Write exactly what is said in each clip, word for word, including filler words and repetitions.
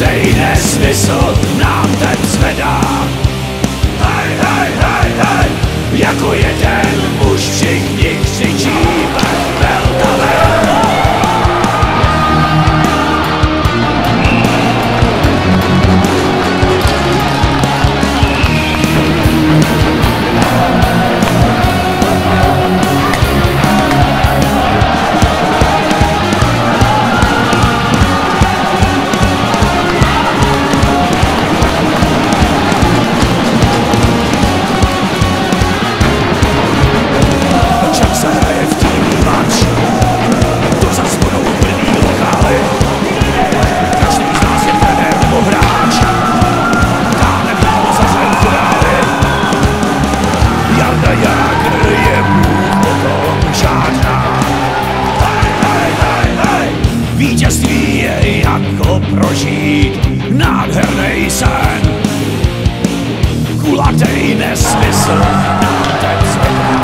stejné smysl nám ten zvedá. Hej, hej, hej, hej, jako jeden už všichni křičíme velkavě. Vítězství je jako prožít nádherný sen. Kulatej nesmysl nám ten zvedá.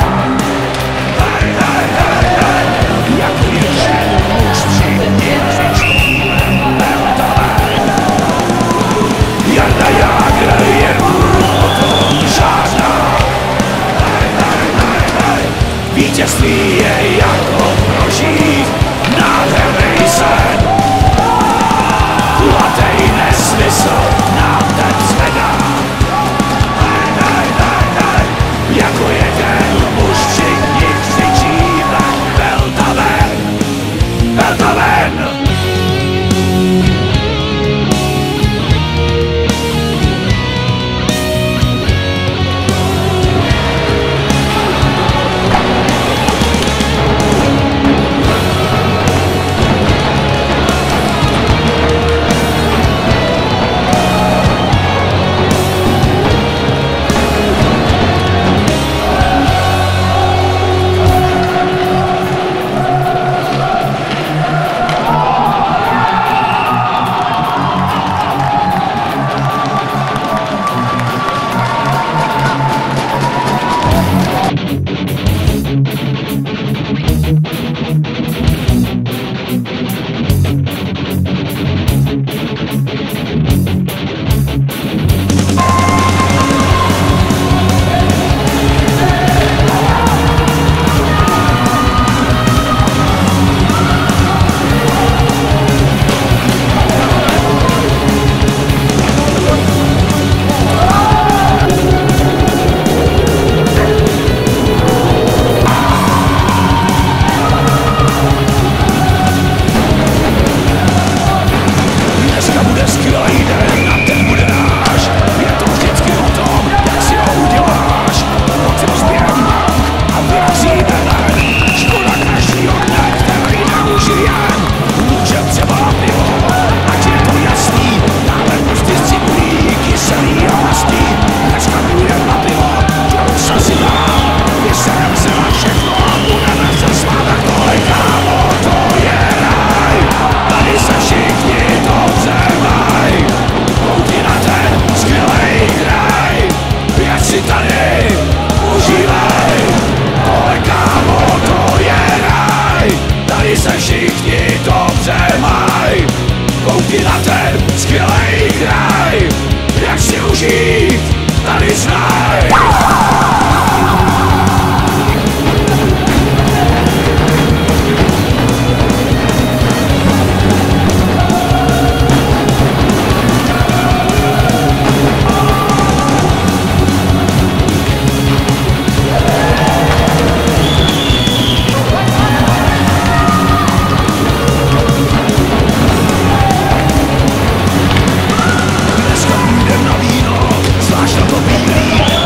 Hej, hej, hej, hej, jako jeden už všichni křičíme velkavě. Jarda Jágr je mluv o tom žádná. Hej, hej, hej, hej, vítězství je jako prožít nádherný sen. Kulatej nesmysl nám ten zvedá. Hej, hej, hej, hej, jako jeden už všichni křičíme Velta ven, Velta ven. Koukni na ten skvělej kraj, jak si užít tady znaj. We'll be right back.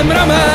المرمى.